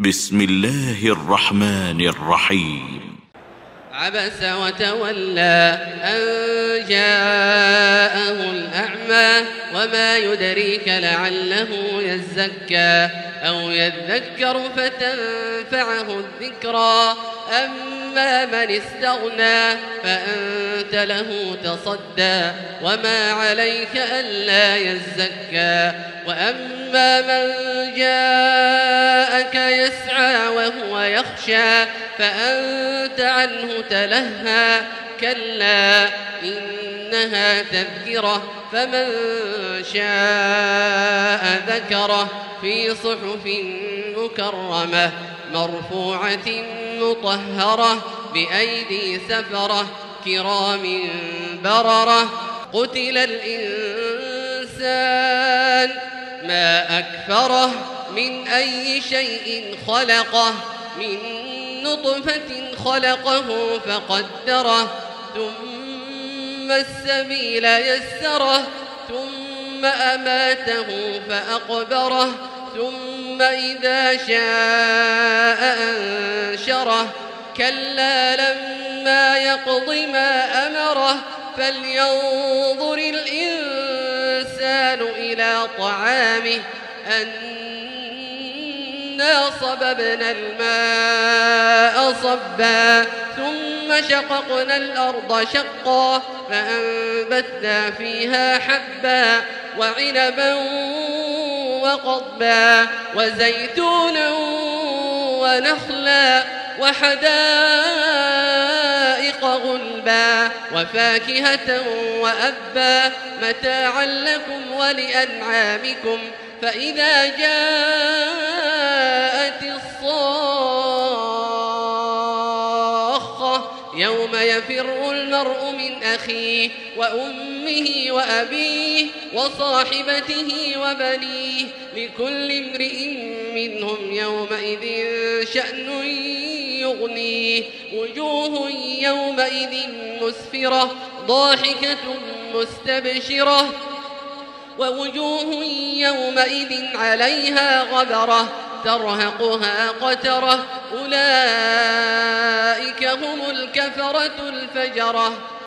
بسم الله الرحمن الرحيم. عبس وتولى أن جاءه الأعمى وما يدريك لعله يزكى أو يذكر فتنفعه الذكرى. أما من استغنى فأنت له تصدى وما عليك ألا يزكى. وأما من جاءك يسعى وهو يخشى فأنت عنه تلهى. كلا إنها تذكرة فمن شاء ذكره في صحف مكرمة مرفوعة مطهرة بأيدي سفرة كرام بررة. قتل الإنسان ما أكفره من أي شيء خلقه من نطفة خلقه فقدره ثم السبيل يسره ثم أماته فأقبره ثم إذا شاء أنشره. كلا لما يقض ما أمره فلينظر الإنسان إلى طعامه أنا صببنا الماء صبا ثم شققنا الأرض شقا فأنبتنا فيها حبا وعنبا وقضبا وزيتونا ونخلا وحدائق غلبا وفاكهة وأبا متاعا لكم ولأنعامكم. فإذا جاءت الصاخة يوم يفر المرء من أخيه وأمه وأبيه وصاحبته وبنيه لكل امرئ منهم يومئذ شأن يغنيه. وجوه يومئذ مسفرة ضاحكة مستبشرة ووجوه يومئذ عليها غبرة ترهقها قترة. أولئك هم الكفرة الفجرة.